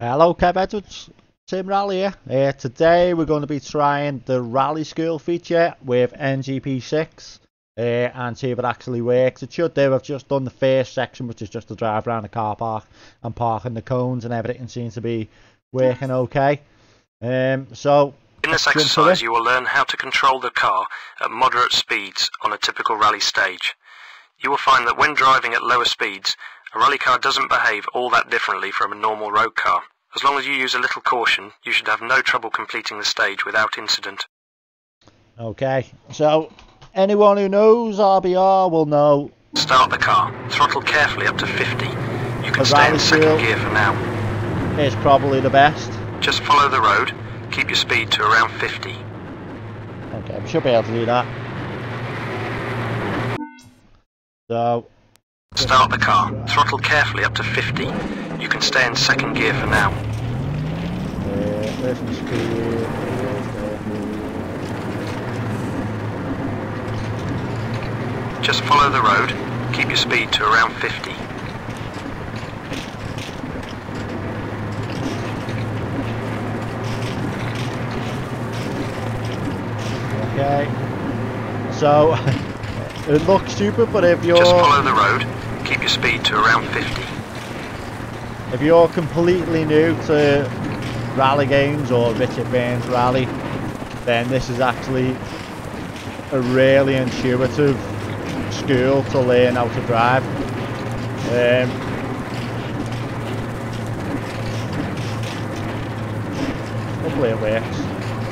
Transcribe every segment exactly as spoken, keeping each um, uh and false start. Hello, Kev Edwards, Tim Rally here. Uh, today we're going to be trying the Rally School feature with N G P six uh, and see if it actually works. It should do. I've just done the first section, which is just to drive around the car park and park in the cones, and everything seems to be working okay. Um, so in this exercise you will learn how to control the car at moderate speeds on a typical rally stage. You will find that when driving at lower speeds, a rally car doesn't behave all that differently from a normal road car. As long as you use a little caution, you should have no trouble completing the stage without incident. Okay, so anyone who knows R B R will know. Start the car. Throttle carefully up to fifty. You can stay in second gear for now. It's probably the best. Just follow the road. Keep your speed to around fifty. Okay, we should be able to do that. So. Start the car. Throttle carefully up to fifty. You can stay in second gear for now. Just follow the road. Keep your speed to around fifty. Okay. So, it looks stupid, but if you're... Just follow the road. Keep your speed to around fifty. If you're completely new to Rally Games or Richard Burns Rally, then this is actually a really intuitive school to learn how to drive. Um, hopefully it works.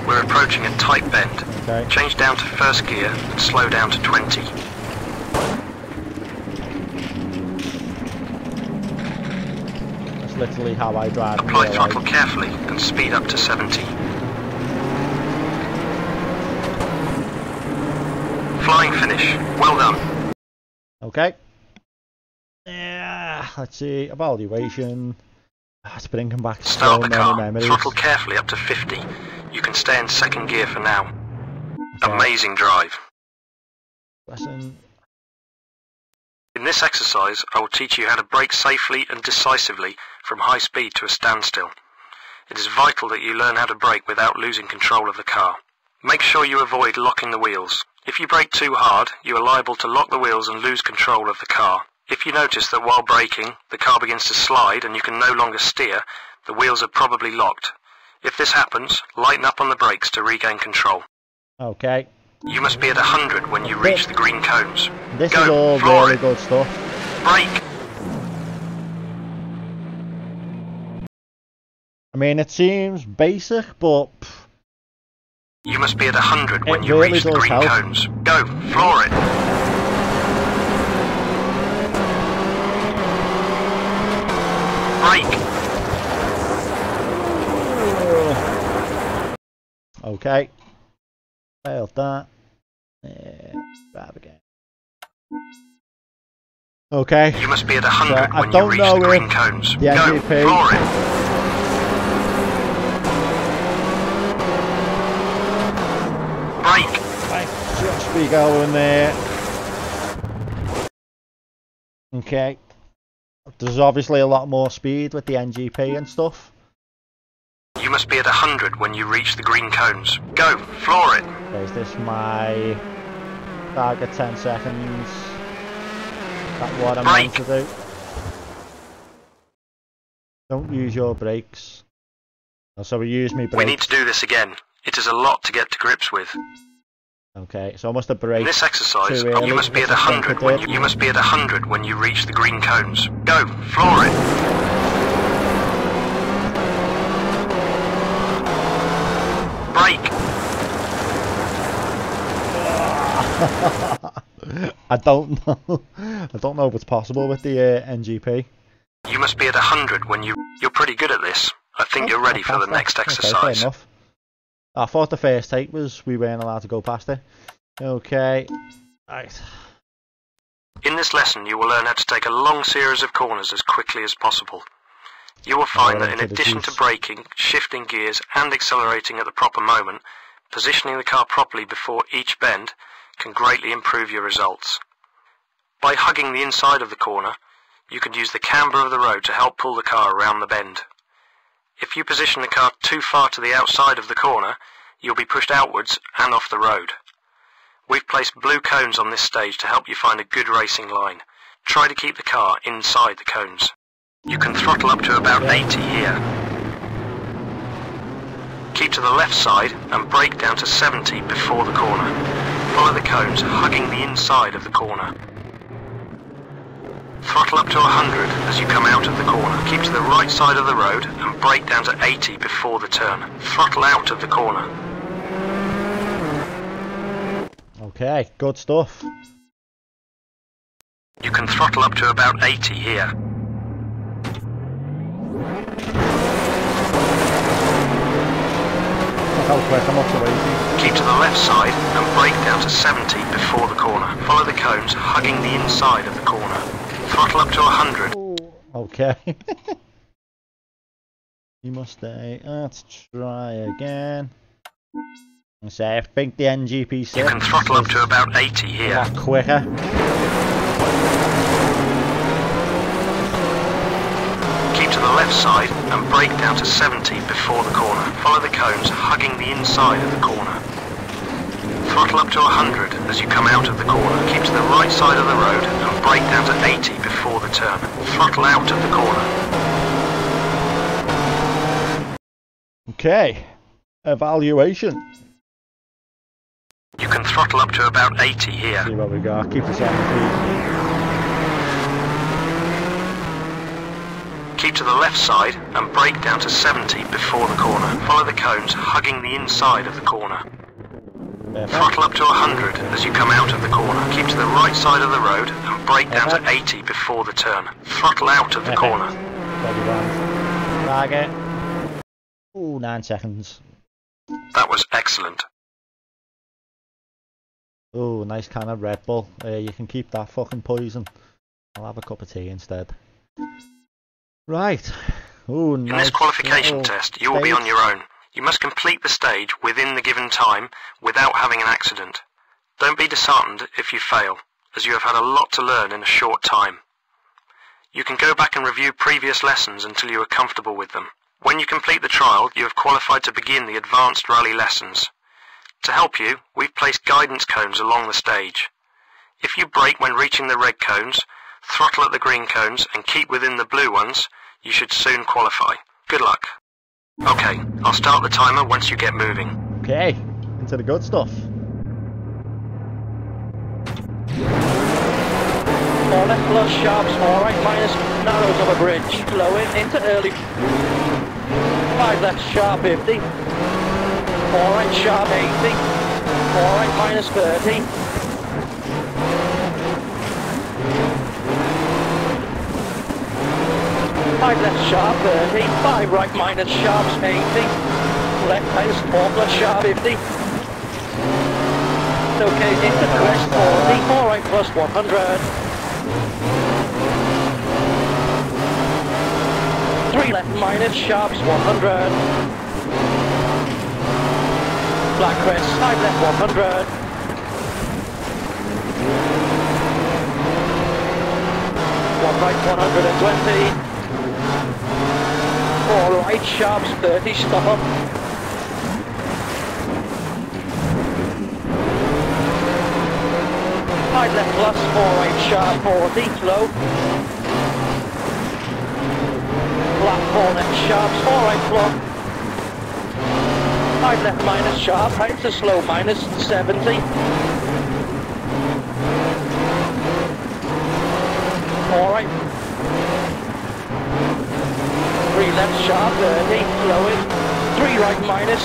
We're approaching a tight bend. Okay. Change down to first gear and slow down to twenty. Literally how I drive. Apply throttle way. Carefully and speed up to seventy. Flying finish. Well done. Okay. Yeah. Let's see. Evaluation. It's bringing back so many memories. Throttle carefully up to fifty. You can stay in second gear for now. Okay. Amazing drive. Lesson. In this exercise, I will teach you how to brake safely and decisively from high speed to a standstill. It is vital that you learn how to brake without losing control of the car. Make sure you avoid locking the wheels. If you brake too hard, you are liable to lock the wheels and lose control of the car. If you notice that while braking, the car begins to slide and you can no longer steer, the wheels are probably locked. If this happens, lighten up on the brakes to regain control. Okay. You must be at one hundred when you reach the green cones. This Go, is all really it. good stuff. Brake! I mean, it seems basic, but... Pff, you must be at one hundred when you really reach the green help. cones. Go, floor it! Brake! Okay. Failed that. Yeah, grab again. Okay. You must be at one hundred so when you reach the green cones. The Go, floor it. Brake. Right, just be going there. Okay. There's obviously a lot more speed with the N G P and stuff. You must be at one hundred when you reach the green cones. Go, floor it. Okay, is this my target ten seconds? That's what I'm meant to do. Don't use your brakes. Oh, so we use me brakes. We need to do this again. It is a lot to get to grips with. Okay, so I must have braked. This exercise, too early. you must be at one hundred when you, you must be at one hundred when you reach the green cones. Go, floor it. I don't know. I don't know if it's possible with the uh, N G P. You must be at one hundred when you... You're pretty good at this. I think oh, you're ready for the that. next exercise. Okay, fair enough. I thought the first take was we weren't allowed to go past it. Okay. Right. In this lesson you will learn how to take a long series of corners as quickly as possible. You will find that in addition to braking, shifting gears and accelerating at the proper moment, positioning the car properly before each bend can greatly improve your results. By hugging the inside of the corner, you can use the camber of the road to help pull the car around the bend. If you position the car too far to the outside of the corner, you'll be pushed outwards and off the road. We've placed blue cones on this stage to help you find a good racing line. Try to keep the car inside the cones. You can throttle up to about eighty here. Keep to the left side and brake down to seventy before the corner. Follow the cones, hugging the inside of the corner. Throttle up to one hundred as you come out of the corner. Keep to the right side of the road and brake down to eighty before the turn. Throttle out of the corner. Okay, good stuff. You can throttle up to about eighty here. Keep to the left side and brake down to seventy before the corner. Follow the cones, hugging the inside of the corner. Throttle up to one hundred. Ooh, okay. You must stay. Let's try again. So I think the N G P six. You can throttle up to about eighty here. A lot quicker. Keep to the left side and brake down to seventy before the corner. Follow the cones, hugging the inside of the corner. Throttle up to one hundred as you come out of the corner. Keep to the right side of the road and brake down to eighty before the turn. Throttle out of the corner. Okay. Evaluation. You can throttle up to about eighty here. Let's see what we got. Keep the seventy. Keep to the left side and brake down to seventy before the corner. Follow the cones, hugging the inside of the corner. Throttle up to one hundred as you come out of the corner. Keep to the right side of the road and brake down to eighty before the turn. Throttle out of the corner. Ooh, nine seconds. That was excellent. Ooh, nice can of Red Bull. Uh, you can keep that fucking poison. I'll have a cup of tea instead. Right. Ooh, nice. In this qualification test, you will be on your own. You must complete the stage within the given time without having an accident. Don't be disheartened if you fail, as you have had a lot to learn in a short time. You can go back and review previous lessons until you are comfortable with them. When you complete the trial, you have qualified to begin the advanced rally lessons. To help you, we've placed guidance cones along the stage. If you brake when reaching the red cones, throttle at the green cones and keep within the blue ones, you should soon qualify. Good luck. Okay, I'll start the timer once you get moving. Okay, into the good stuff. Four left plus sharps, four right minus, narrows of a bridge, low in, into early. Five left sharp fifty. Four right sharp eighty. Four right minus thirty. five left sharp thirty, five right minus sharps eighty, left minus four plus sharp fifty. It's okay, into crest forty, four right plus one hundred. three left minus sharps one hundred. Black crest, five left one hundred. one right one hundred twenty. Four right sharps thirty, stop up. Five left plus, four right sharp forty, low. Black four left sharps, four right block. Five left minus sharp, right to slow minus seventy. Four right. three left sharp thirty, low in, three right minus.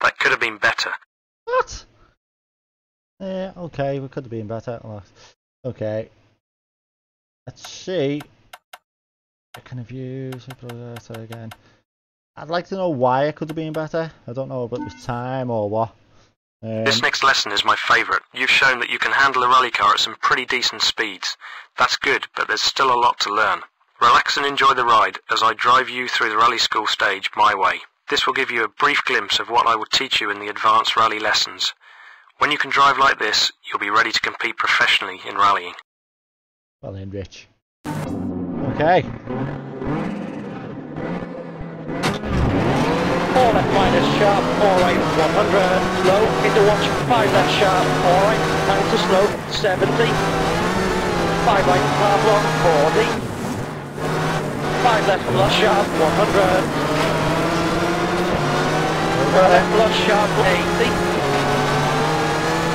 That could have been better. What? Yeah, okay, we could have been better. Okay. Let's see. I can view that again. I'd like to know why it could have been better. I don't know if it was time or what. Um, this next lesson is my favourite. You've shown that you can handle a rally car at some pretty decent speeds. That's good, but there's still a lot to learn. Relax and enjoy the ride as I drive you through the rally school stage my way. This will give you a brief glimpse of what I will teach you in the advanced rally lessons. When you can drive like this, you'll be ready to compete professionally in rallying. Well then, Rich. Okay. four left minus sharp, alright, one hundred, slow, into watch, five left sharp, alright, down to slow, seventy, five right, half long, forty, five left plus sharp, one hundred, four left plus sharp, eighty,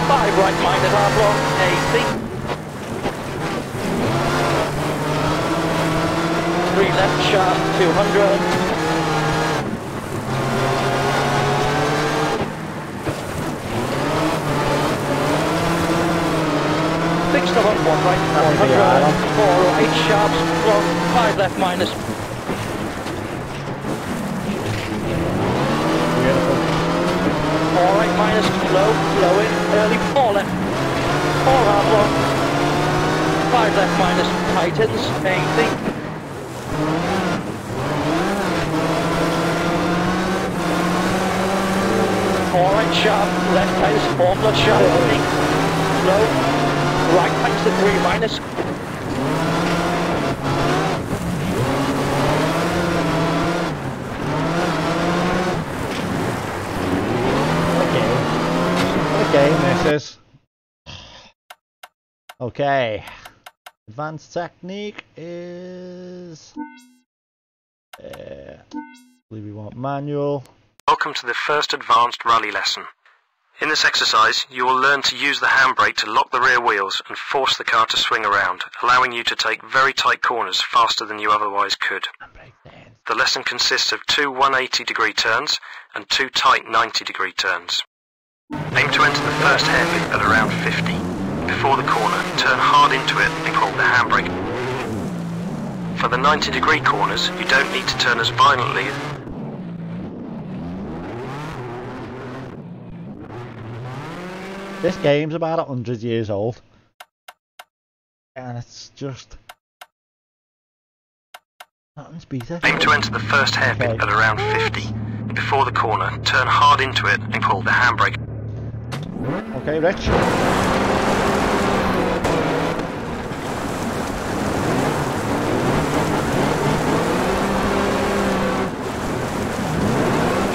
five right minus half long, eighty, three left sharp, two hundred, one right, one hundred, four or eight sharps, long, five left minus. Four right minus, low, low in, early, four left, four hard long, five left minus, tightens, eighty. Four right sharp, left tightens, four plus sharp, eight, low. Right, thanks to three minus. Okay. Okay, misses. Okay. Advanced technique is... Uh, I believe we want manual. Welcome to the first advanced rally lesson. In this exercise, you will learn to use the handbrake to lock the rear wheels and force the car to swing around, allowing you to take very tight corners faster than you otherwise could. The lesson consists of two one hundred eighty degree turns and two tight ninety degree turns. Aim to enter the first hairpin at around fifty. Before the corner, turn hard into it and hold the handbrake. For the ninety degree corners, you don't need to turn as violently. This game's about a hundred years old, and it's just nothing's beat it. Aim to enter the first hairpin okay. at around fifty. Before the corner, turn hard into it and pull the handbrake. Okay, Rich.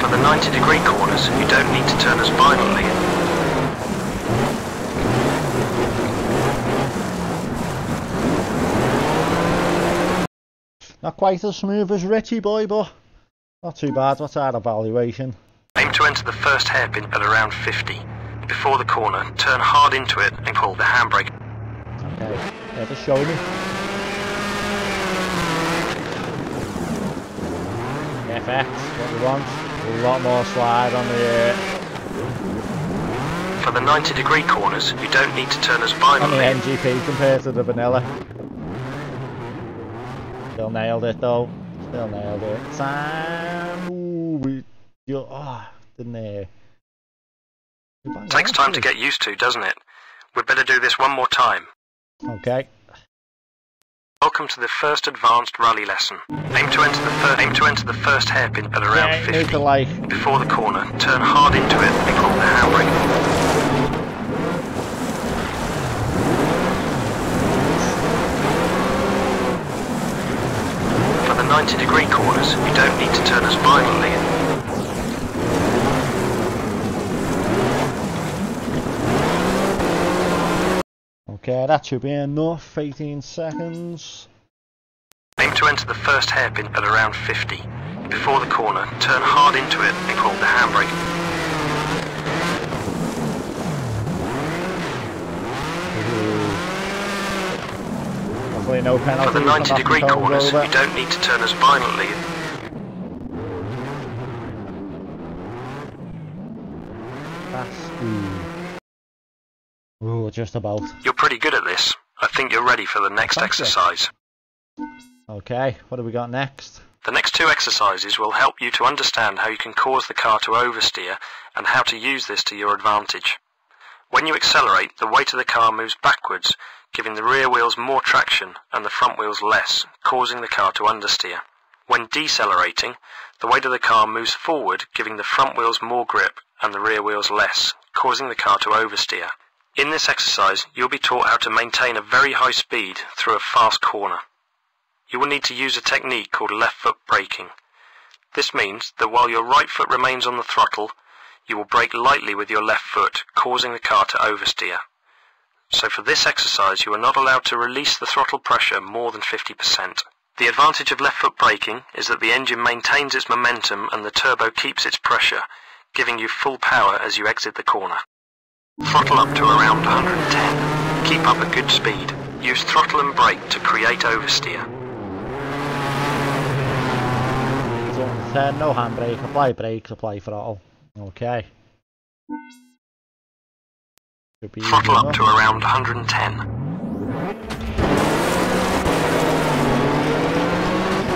For the ninety degree corners, you don't need to turn as violently. Not quite as smooth as Richie boy, but not too bad. What's our evaluation? Aim to enter the first hairpin at around fifty. Before the corner, turn hard into it and pull the handbrake. Okay, yeah, just show me. F X, what we want. A lot more slide on the air. For the ninety degree corners, you don't need to turn as violently. On the N G P compared to the vanilla. Still nailed it though. Still nailed it. Time. Ooh, we. You. Ah, oh, didn't they? It takes time to get used to, doesn't it? We'd better do this one more time. Okay. Welcome to the first advanced rally lesson. Aim to enter the first. Aim to enter the first hairpin at around yeah, fifty. Need to like... Before the corner, turn hard into it and pull the handbrake. ninety degree corners, you don't need to turn as violently. Okay, that should be enough, eighteen seconds. Aim to enter the first hairpin at around fifty. Before the corner, turn hard into it and hold the handbrake. No penalty. For the ninety degree corners, you don't need to turn as violently. That's... Ooh. Ooh, just about. You're pretty good at this. I think you're ready for the next That's exercise. It. Okay, what have we got next? The next two exercises will help you to understand how you can cause the car to oversteer and how to use this to your advantage. When you accelerate, the weight of the car moves backwards, giving the rear wheels more traction and the front wheels less, causing the car to understeer. When decelerating, the weight of the car moves forward, giving the front wheels more grip and the rear wheels less, causing the car to oversteer. In this exercise, you'll be taught how to maintain a very high speed through a fast corner. You will need to use a technique called left foot braking. This means that while your right foot remains on the throttle, you will brake lightly with your left foot, causing the car to oversteer. So for this exercise, you are not allowed to release the throttle pressure more than fifty percent. The advantage of left foot braking is that the engine maintains its momentum and the turbo keeps its pressure, giving you full power as you exit the corner. Throttle up to around one hundred and ten. Keep up at good speed. Use throttle and brake to create oversteer. ten, no handbrake, apply brakes, apply throttle. Okay. Throttle up to around one hundred and ten.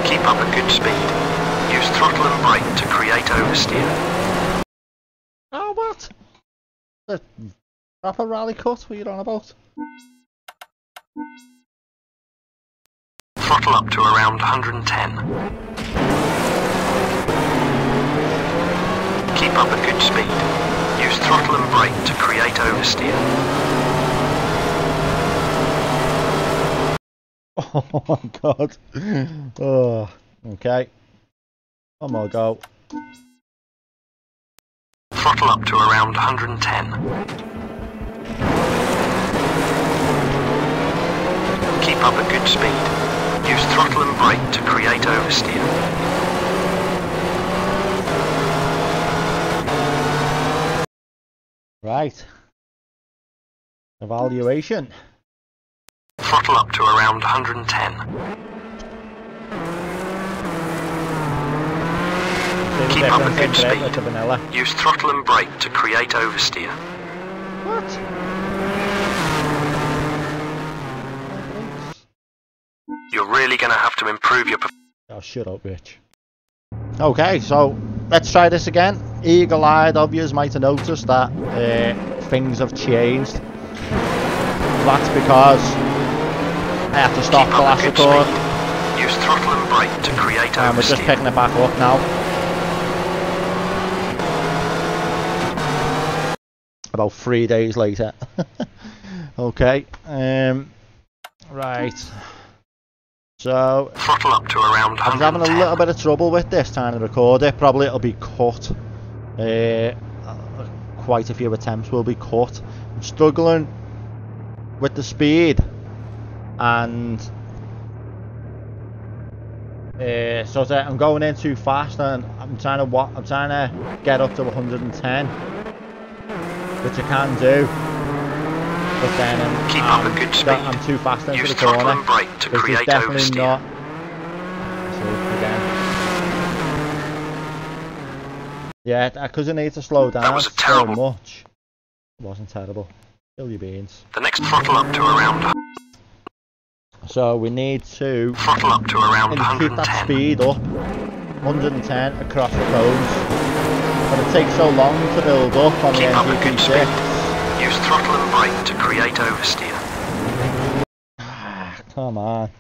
Keep up at good speed. Use throttle and brake to create oversteer. Oh, what? The proper rally cut? What are you on about? Throttle up to around one hundred and ten. Keep up at good speed. Use throttle and brake to create oversteer. Oh my god. Oh, okay. One more go. Throttle up to around one hundred and ten. Keep up at good speed. Use throttle and brake to create oversteer. Right. Evaluation. Throttle up to around one hundred and ten. Keep up at good speed. Use throttle and brake to create oversteer. What? You're really going to have to improve your performance. Oh, shut up, Rich. Okay, so let's try this again. Eagle-eyed, obvious, might have noticed that uh, things have changed. That's because I have to stop the last record. Use throttle and brake to create oversteer. We're just picking it back up now. About three days later. Okay. Um. Right. So. Throttle up to around one hundred and ten. I'm having a little bit of trouble with this trying to record it. Probably it'll be cut. Uh, quite a few attempts will be cut. I'm struggling with the speed. And uh, so I'm going in too fast, and I'm trying to what I'm trying to get up to one hundred and ten, which I can do. But then I'm, Keep I'm, up a good speed. I'm too fast into the corner. And brake to create is definitely oversteer. Not. So again, yeah, because I need to slow down. That was a terrible. So much. It wasn't terrible. Kill your beans. The next throttle up to around. So we need to throttle up to around one hundred and ten. Keep that speed up, one hundred and ten across the cones. But it takes so long to build up on the N G P six. Use throttle and brake to create oversteer. Ah, come on,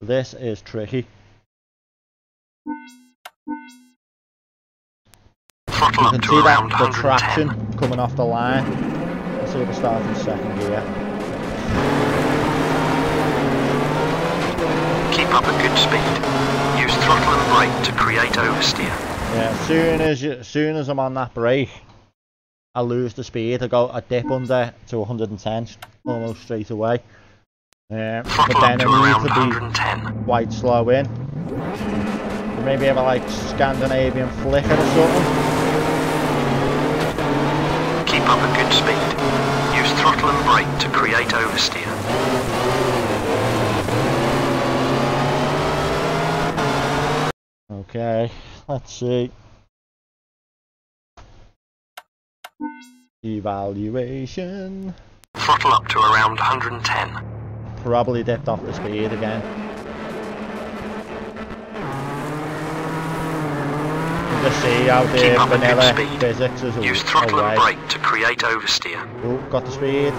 this is tricky. Throttle up to around one hundred and ten. You can see that the traction coming off the line. Let's see if we start in second gear. Keep up at good speed. Use throttle and brake to create oversteer. Yeah, as soon as you, as soon as I'm on that brake, I lose the speed. I go, I dip under to one hundred and ten almost straight away. Um, but then I need to be quite slow in. So maybe have a like Scandinavian flicker or something. Keep up at good speed. Use throttle and brake to create oversteer. Okay, let's see. Evaluation. Throttle up to around one hundred and ten. Probably dipped off the speed again. Just see how the vanilla physics is. Use throttle and brake to create oversteer. Oh, got the speed.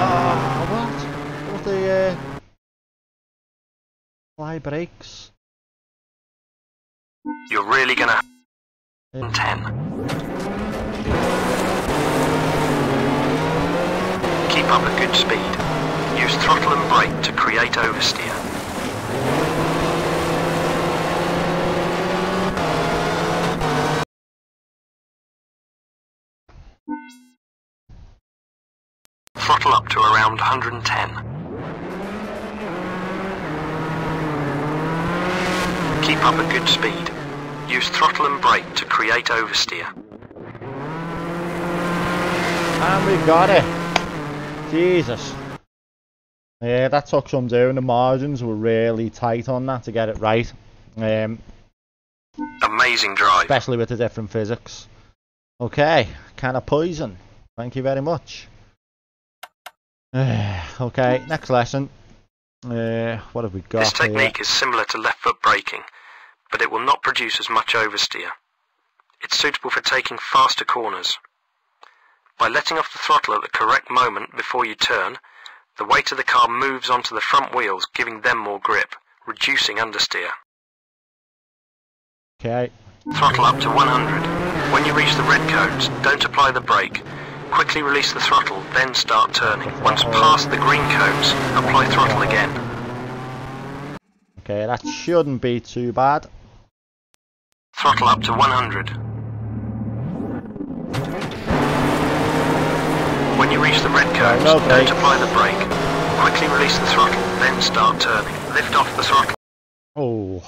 Oh, what? What the? Uh... apply brakes. You're really gonna uh, ten. Keep up at good speed. Use throttle and brake to create oversteer. Throttle up to around one hundred and ten. Keep up at good speed. Use throttle and brake to create oversteer. And we got it. Jesus. Yeah, that took some doing. The margins were really tight on that to get it right. Um, Amazing drive. Especially with the different physics. Okay, can of poison. Thank you very much. Uh, okay, next lesson. Uh, what have we got? This technique here is similar to left foot braking, but it will not produce as much oversteer. It's suitable for taking faster corners. By letting off the throttle at the correct moment before you turn, the weight of the car moves onto the front wheels, giving them more grip, reducing understeer. Okay. Throttle up to one hundred. When you reach the red cones, don't apply the brake. Quickly release the throttle, then start turning. Once past the green cones, apply throttle again. Okay, that shouldn't be too bad. Throttle up to one hundred. When you reach the red cones, no don't apply the brake. Quickly release the throttle, then start turning. Lift off the throttle. Oh.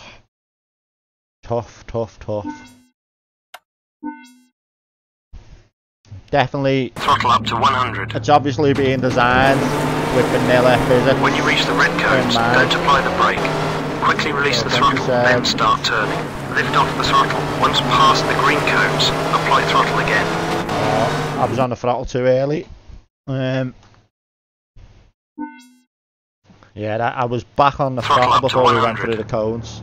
Tough, tough, tough. Definitely. Throttle up to one hundred. It's obviously being designed with vanilla physics. When you reach the red cones, don't apply the brake. Quickly release the throttle, then start turning. Lift off the throttle. Once past the green cones, apply throttle again. Oh, I was on the throttle too early. Um. Yeah, that, I was back on the throttle before we went through the cones.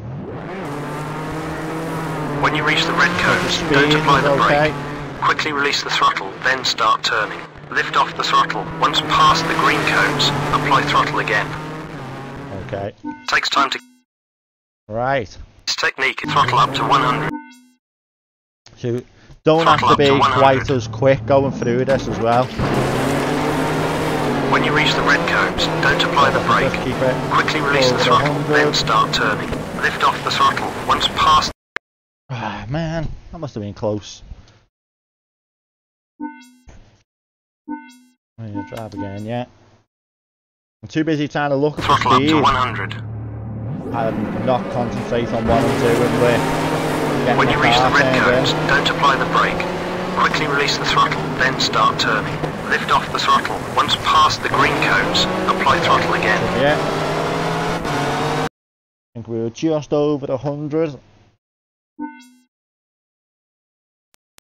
When you reach the red cones, don't apply the brake. Quickly release the throttle, then start turning. Lift off the throttle. Once past the green cones, apply throttle again. Okay. Takes time to... Right. This technique is throttle up to one hundred. So you don't throttle have to be to quite as quick going through this as well. When you reach the red cones, don't apply the brake. Keep it Quickly release the throttle, one hundred. Then start turning. Lift off the throttle. Once past... Ah, man. That must have been close. I'm gonna drive again, yeah. I'm too busy trying to look at the speed. Throttle up to one hundred. I'm not concentrating on what I'm doing with. When you reach the red cones, don't apply the brake. Quickly release the throttle, then start turning. Lift off the throttle. Once past the green cones, apply throttle again. Yeah. I think we were just over the one hundred.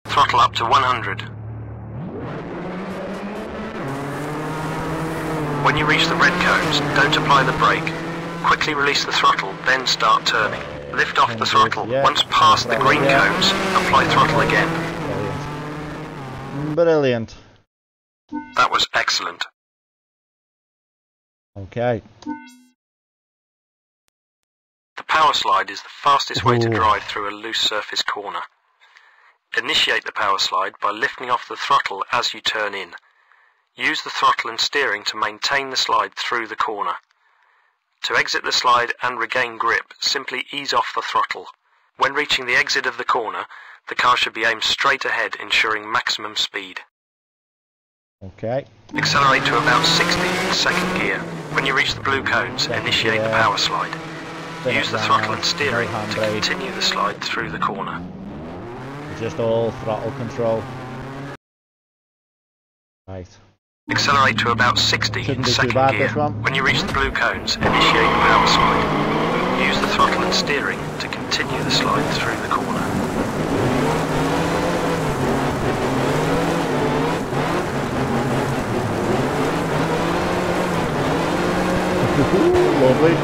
Throttle up to one hundred. When you reach the red cones, don't apply the brake. Quickly release the throttle, then start turning. Lift off the throttle. Once past the green cones, apply throttle again. Brilliant. Brilliant. That was excellent. Okay. The power slide is the fastest way to drive through a loose surface corner. Initiate the power slide by lifting off the throttle as you turn in. Use the throttle and steering to maintain the slide through the corner. To exit the slide and regain grip, simply ease off the throttle. When reaching the exit of the corner, the car should be aimed straight ahead, ensuring maximum speed. Okay. Accelerate to about sixty in second gear. When you reach the blue cones, initiate the power slide. Use the throttle and steering to continue the slide through the corner. Just all throttle control. Right. Accelerate to about sixty in second gear. When you reach the blue cones, initiate the power slide. Use the throttle and steering to continue the slide through the corner. Lovely.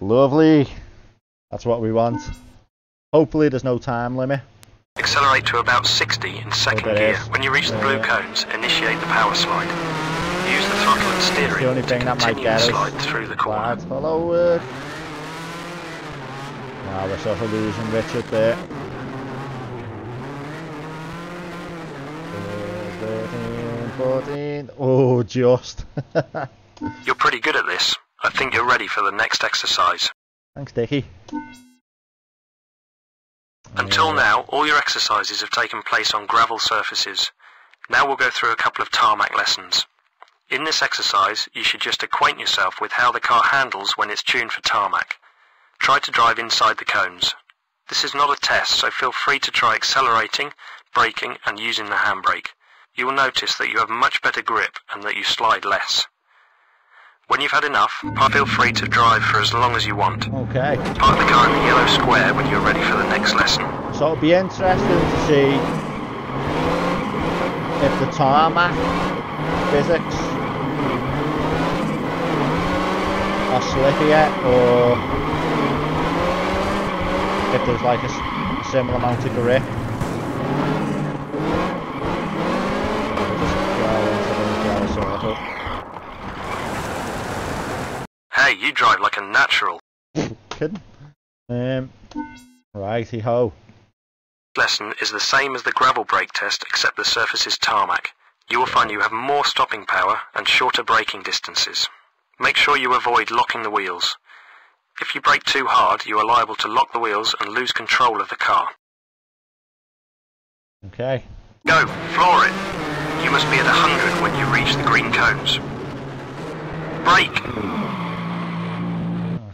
Lovely. That's what we want. Hopefully there's no time limit. Accelerate to about sixty in second gear. When you reach the blue cones, initiate the power slide. Use the throttle and steering to continue the slide through the corner. Hello, uh, Now we're sort of losing Richard there. thirteen, fourteen. Oh, just. You're pretty good at this. I think you're ready for the next exercise. Thanks, Dickie. Until now, all your exercises have taken place on gravel surfaces. Now we'll go through a couple of tarmac lessons. In this exercise, you should just acquaint yourself with how the car handles when it's tuned for tarmac. Try to drive inside the cones. This is not a test, so feel free to try accelerating, braking, and using the handbrake. You will notice that you have much better grip and that you slide less. When you've had enough, feel free to drive for as long as you want. Okay. Park the car in the yellow square when you're ready for the next lesson. So it'll be interesting to see if the tarmac physics are slippy yet, or if there's like a similar amount of grip. Just go into the yellow circle. Hey, you drive like a natural. Kidding. Um, righty ho. Lesson is the same as the gravel brake test, except the surface is tarmac. You will find you have more stopping power and shorter braking distances. Make sure you avoid locking the wheels. If you brake too hard, you are liable to lock the wheels and lose control of the car. Okay. Go, floor it. You must be at one hundred when you reach the green cones. Brake.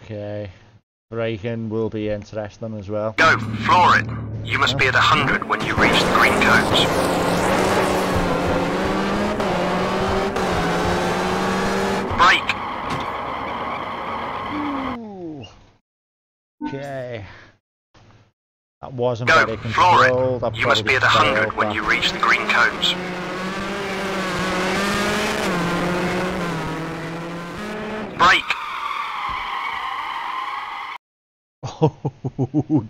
Okay, braking will be interesting as well. Go, floor it. You must be at one hundred when you reach the green cones. Brake. Okay. That wasn't very controlled. Go, floor it. You must be at one hundred when you reach the green cones. Brake.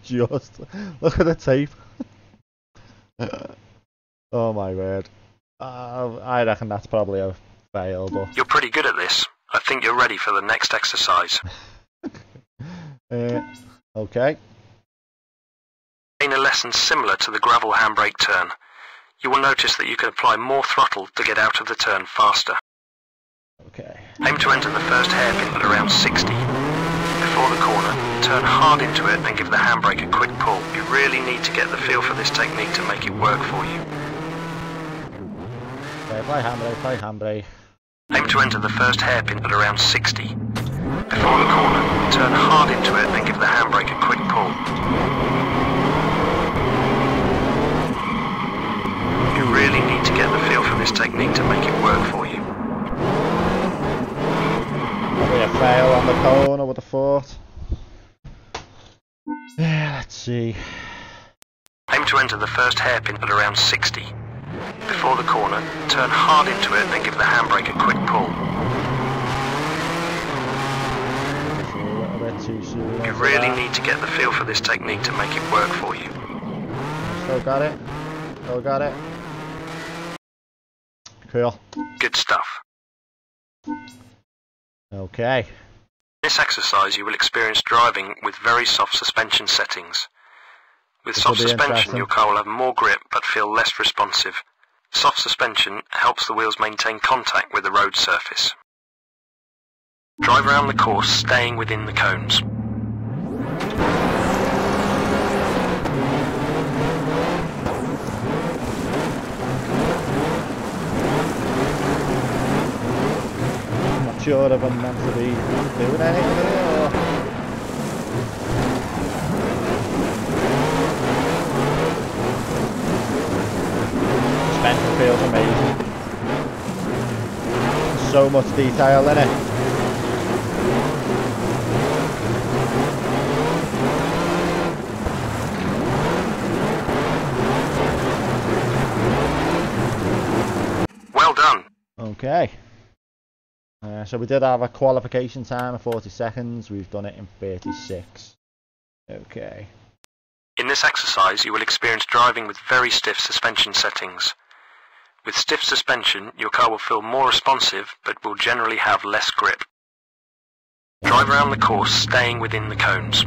Just look at the tape. Oh my word. Uh, I reckon that's probably a fail, but you're pretty good at this. I think you're ready for the next exercise. uh, okay. In a lesson similar to the gravel handbrake turn, you will notice that you can apply more throttle to get out of the turn faster. Okay. Aim to enter the first hairpin at around sixty. Before the corner, turn hard into it and give the handbrake a quick pull. You really need to get the feel for this technique to make it work for you. Okay, play handbrake, play handbrake. Aim to enter the first hairpin at around sixty. Before the corner, turn hard into it and give the handbrake a quick pull. You really need to get the feel for this technique to make it work for you. Probably a fail on the corner, I would have thought. Yeah, let's see. Aim to enter the first hairpin at around sixty. Before the corner, turn hard into it and give the handbrake a quick pull. A little bit too soon. You really need to get the feel for this technique to make it work for you. Still got it. Still got it. Cool. Good stuff. Okay. In this exercise you will experience driving with very soft suspension settings. With soft suspension your car will have more grip but feel less responsive. Soft suspension helps the wheels maintain contact with the road surface. Drive around the course staying within the cones. Sure, if I'm meant to be doing anything or suspension feels amazing. There's so much detail in it. Well done. Okay. Uh, so we did have a qualification time of forty seconds, we've done it in thirty-six. Okay. In this exercise you will experience driving with very stiff suspension settings. With stiff suspension your car will feel more responsive but will generally have less grip. Drive around the course staying within the cones.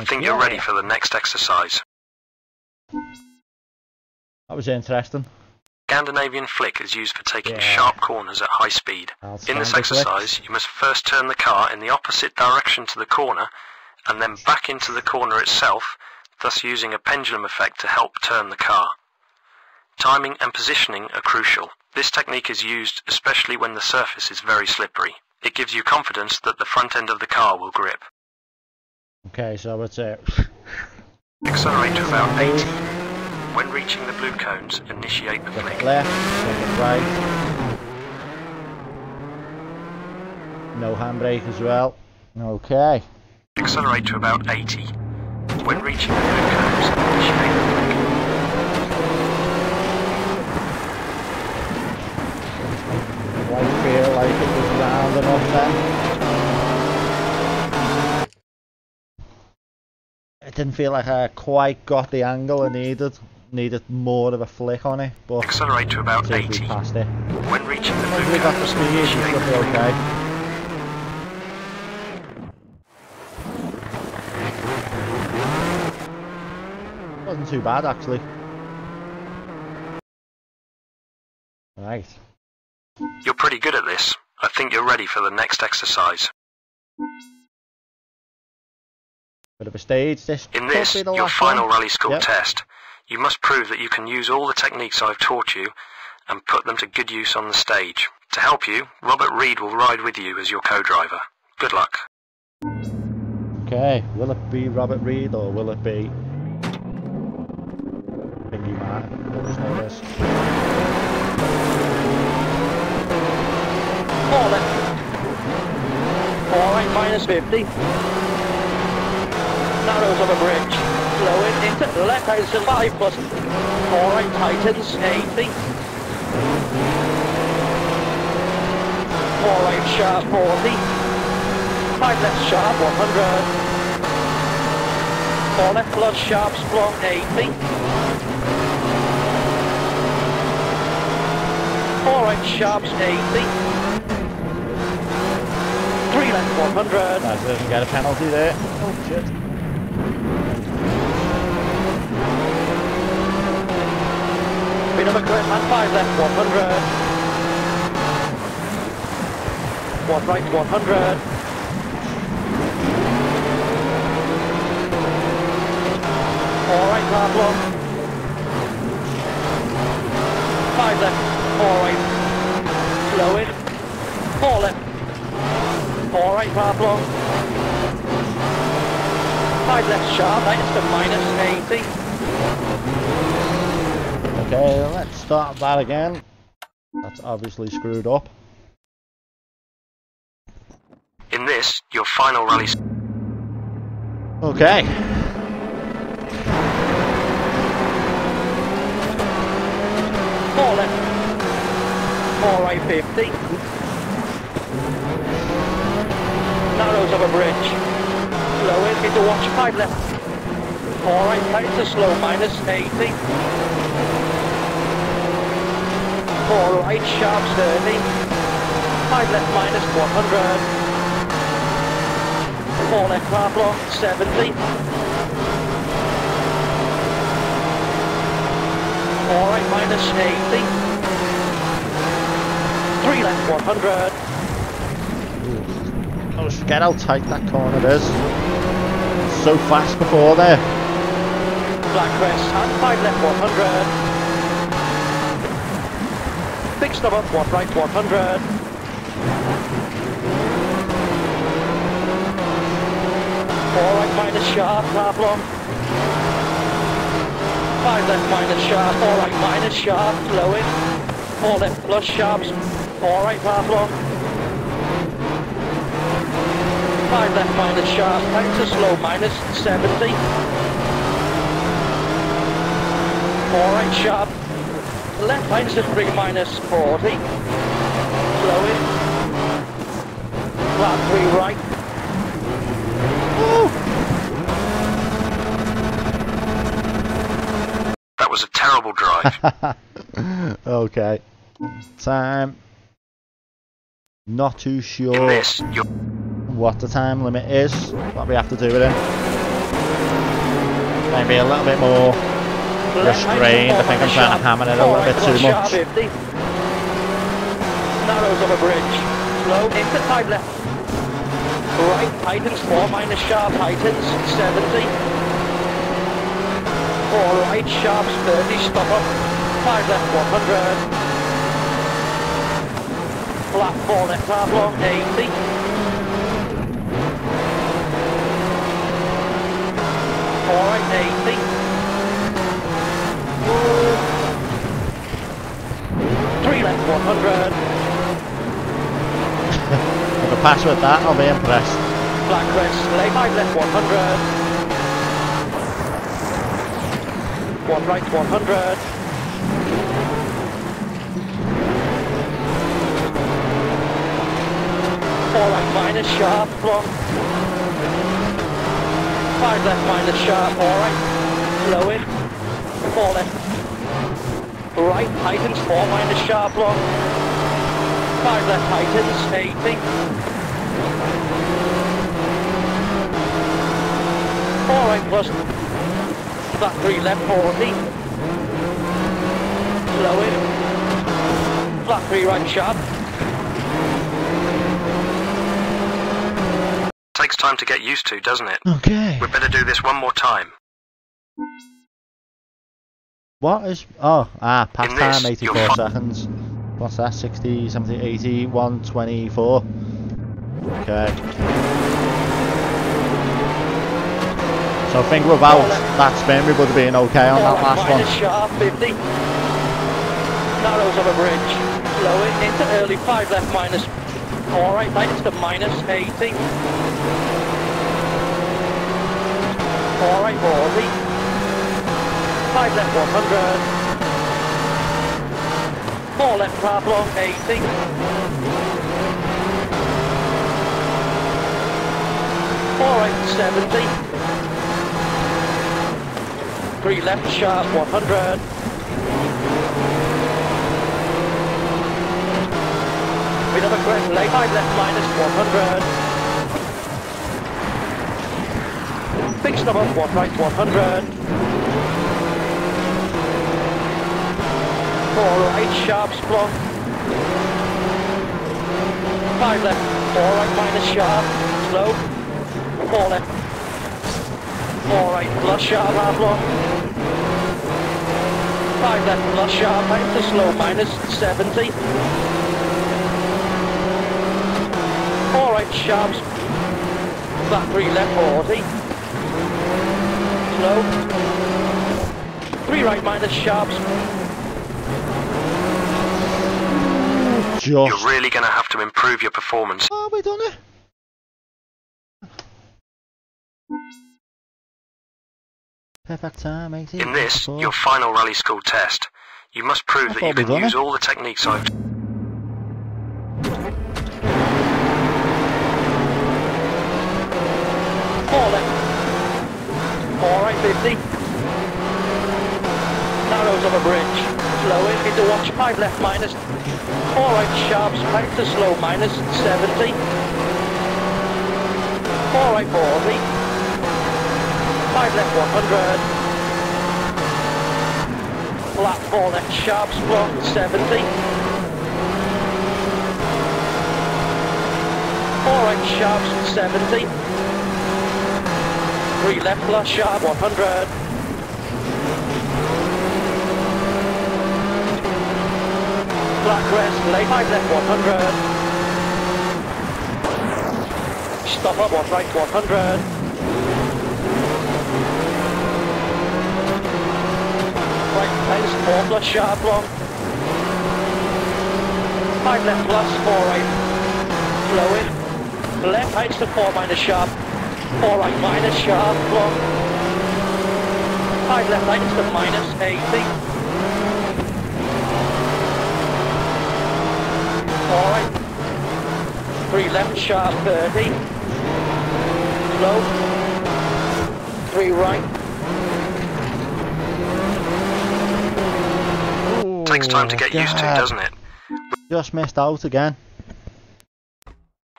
I think you're ready for the next exercise. That was interesting. Scandinavian flick is used for taking yeah. sharp corners at high speed. That's in this exercise, flicks. you must first turn the car in the opposite direction to the corner, and then back into the corner itself, thus using a pendulum effect to help turn the car. Timing and positioning are crucial. This technique is used especially when the surface is very slippery. It gives you confidence that the front end of the car will grip. Okay, so what's it? Accelerate to about eighty. When reaching the blue cones, initiate the flick. Left, take it right. No handbrake as well. Okay. Accelerate to about eighty. When reaching the blue cones, initiate the flick. I feel like it was round enough then. It didn't feel like I quite got the angle I needed. Needed more of a flick on it, but accelerate to about eighty. Past it. When reaching the blue cones, initiate the flick. Okay. Wasn't too bad actually. Right. You're pretty good at this. I think you're ready for the next exercise. Bit of a stage. This In this, your final one. rally school yep. test, you must prove that you can use all the techniques I've taught you and put them to good use on the stage. To help you, Robert Reed will ride with you as your co-driver. Good luck. Okay, will it be Robert Reed or will it be... Biggie man, what was all this? Call it! Alright, minus fifty. Narrows on a bridge. Flowing into the left hand survive button. Alright, tightens, eighty. Alright, sharp, forty. Right left sharp, one hundred. All left blood sharp, splot, eighty. Alright, sharps, eighty. Three left, one hundred. That doesn't get a penalty there. Oh, shit. Bit of a grip, and five left, one hundred. One right, one hundred. Alright, half long. Five left. Alright, slow it, fall it, alright, half long, five left sharp, right to minus eighty. Okay, let's start that again. That's obviously screwed up. In this, your final rally. Okay. Alright, fifty. Narrows of a bridge. Slow in, into watch, five left. Alright, tight to slow, minus eighty. Four right, sharp, thirty. Five left, minus one hundred. Four left, half long, seventy. Alright, minus eighty. Three left, one hundred. Oh, forget how tight that corner is. So fast before there. Black crest and five left, one hundred. Fixed them up, one right, one hundred. Four right, minus sharp, half long. Five left, minus sharp, four right, minus sharp, flowing. Four left, plus sharps. Alright, half long. Five left, minus sharp. Tight to slow, minus seventy. Alright, sharp. Left, minus to three, minus forty. Slow in. Flat, three, right. Woo! That was a terrible drive. Okay. Time. Not too sure what the time limit is. What we have to do with it. maybe a little bit more restrained. I think I'm trying to hammer it a little bit too much. Narrows on a bridge. Slow into tight left. Right tightens four minus sharp tightens seventy. Four right sharps thirty. Stop up. Five left one hundred. Flat four left half long eighty. All right, eighty. Three left, one hundred. If I pass with that, I'll be impressed. Black crest, lay five left, one hundred. One right, one hundred. Four right, minus sharp, long. Five left minus sharp, all right. Slow in. Four left. Right tightens, four minus sharp long. Five left tightens, eighty. Four right plus. That three left, forty. Slow in. Flat three right sharp. Takes time to get used to, doesn't it? Okay. We better do this one more time. What is... Oh, ah, past time, eighty-four seconds. What's that? sixty, something, eighty, one twenty-four. Okay. So I think without that spin, we would have been okay on that last one. Sharp, fifty. Narrows of a bridge. Slow it into early, five left minus... All right, tightens to minus eighty. All right, forty. Five left, one hundred. Four left, half long, eighty. Four right, seventy. Three left, sharp, one hundred. We have a correct lay five left minus one hundred. Big stop up one right one hundred. Four right sharp splunk. Five left four right minus sharp slow. Four left four right plus sharp half long. Five left plus sharp right to slow minus seventy. All right, sharps. Flat three left forty. Slow. Three right minus sharps. Just. You're really going to have to improve your performance. Oh, we done it. Perfect time, eighty. In this, four. Your final rally school test, you must prove that you can use it. All the techniques I've. Four left. Four right, fifty. Narrows of a bridge. Slow in, into watch. Five left, minus. Four right, sharps. Back to slow, minus seventy. Four right, forty. Five left, one hundred. Flat four left, sharps. Block seventy. Four right, sharps. Seventy. Three left plus sharp one hundred. Black crest, lay five left one hundred. Stop up one right one hundred. Right place four plus sharp long. Five left plus four right. Slow in. Left heights to four minus sharp. Four right minus sharp long. Five left tightens to minus eighty. All right. Three left sharp thirty. Slow. Three right. Ooh, takes time to get God. used to, doesn't it? Just missed out again.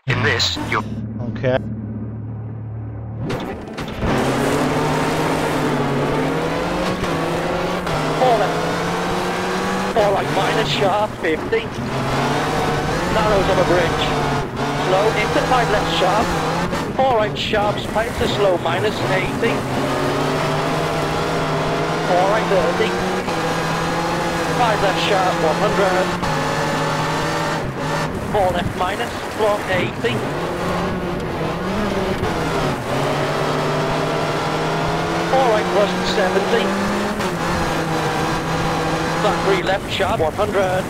In this, you're okay. sharp, fifty. Narrows on a bridge. Slow, into five left sharp. Four right sharp, spike to slow, minus eighty. Four right, thirty. Five left sharp, one hundred. Four left minus, long, eighty. Four right plus seventy. Flat three left sharp one hundred.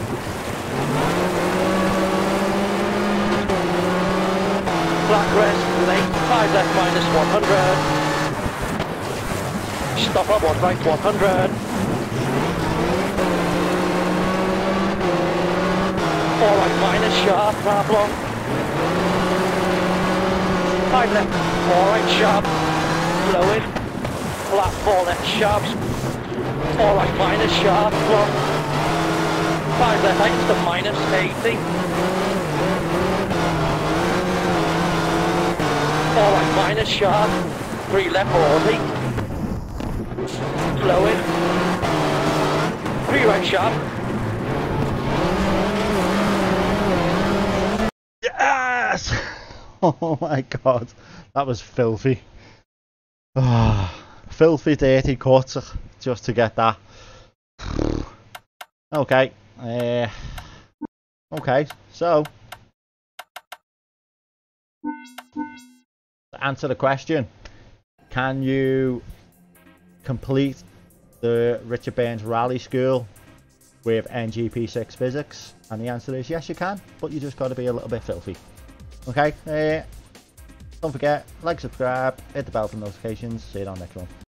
Flat crest late five left minus one hundred. Stop up one right one hundred. Four right minus sharp half long. Five left four right sharp. Blow it. Flat four left sharp, four right minus sharp, block. Five left eight to minus eighty. Four right minus sharp, three left forty. Slow it. Three right sharp. Yes! Oh my god, that was filthy. Ah. Filthy dirty quarter just to get that. Okay. Uh, okay, so to answer the question, can you complete the Richard Burns Rally School with N G P six physics? And the answer is yes you can, but you just gotta be a little bit filthy. Okay, uh, don't forget, like, subscribe, hit the bell for notifications, see you on the next one.